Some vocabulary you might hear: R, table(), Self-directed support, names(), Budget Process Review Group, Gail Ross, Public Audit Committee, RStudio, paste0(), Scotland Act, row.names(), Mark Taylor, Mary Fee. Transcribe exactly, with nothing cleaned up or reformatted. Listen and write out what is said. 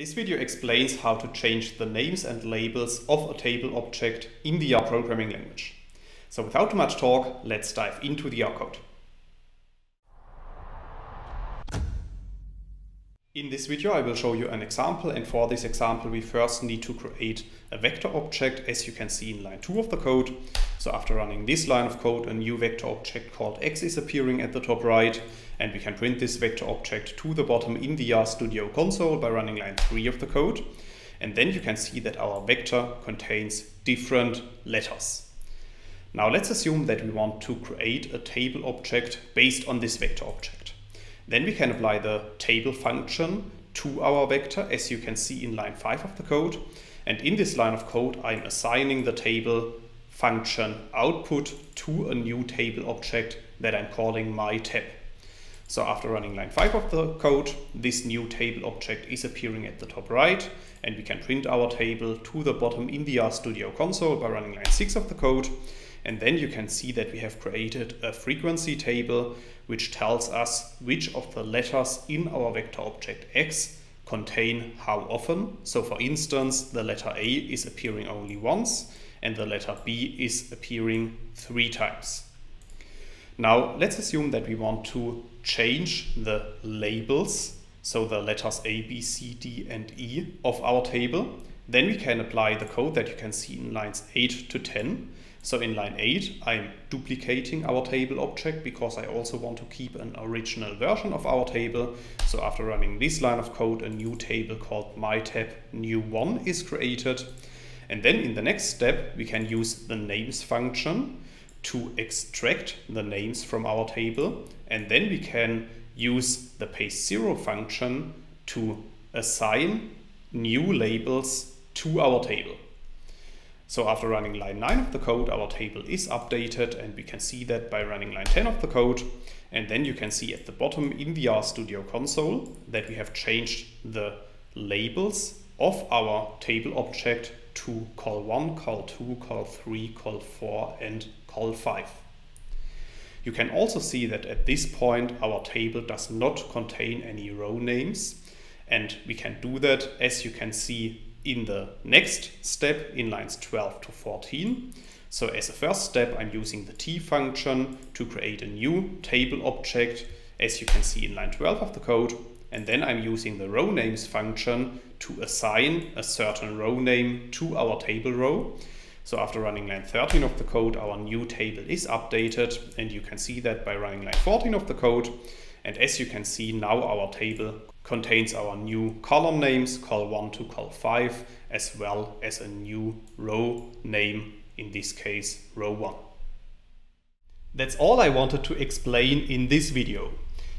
This video explains how to change the names and labels of a table object in the R programming language. So without too much talk, let's dive into the R code. In this video I will show you an example, and for this example we first need to create a vector object, as you can see in line two of the code. So after running this line of code, a new vector object called X is appearing at the top right, and we can print this vector object to the bottom in the RStudio console by running line three of the code. And then you can see that our vector contains different letters. Now let's assume that we want to create a table object based on this vector object. Then we can apply the table function to our vector, as you can see in line five of the code. And in this line of code, I'm assigning the table function output to a new table object that I'm calling myTab. So after running line five of the code, this new table object is appearing at the top right, and we can print our table to the bottom in the RStudio console by running line six of the code. And then you can see that we have created a frequency table which tells us which of the letters in our vector object X contain how often. So for instance, the letter A is appearing only once and the letter B is appearing three times. Now let's assume that we want to change the labels, so the letters A, B, C, D and E of our table. Then we can apply the code that you can see in lines eight to ten. So in line eight, I'm duplicating our table object because I also want to keep an original version of our table. So after running this line of code, a new table called myTab new one is created. And then in the next step, we can use the names function to extract the names from our table. And then we can use the paste zero function to assign new labels to our table. So after running line nine of the code, our table is updated, and we can see that by running line ten of the code. And then you can see at the bottom in the RStudio console that we have changed the labels of our table object to col one, col two, col three, col four and col five. You can also see that at this point our table does not contain any row names, and we can do that, as you can see, in the next step in lines twelve to fourteen. So as a first step, I'm using the T function to create a new table object, as you can see in line twelve of the code. And then I'm using the row names function to assign a certain row name to our table row. So after running line thirteen of the code, our new table is updated, and you can see that by running line fourteen of the code. And as you can see, now our table contains our new column names, col one to col five, as well as a new row name, in this case row one. That's all I wanted to explain in this video.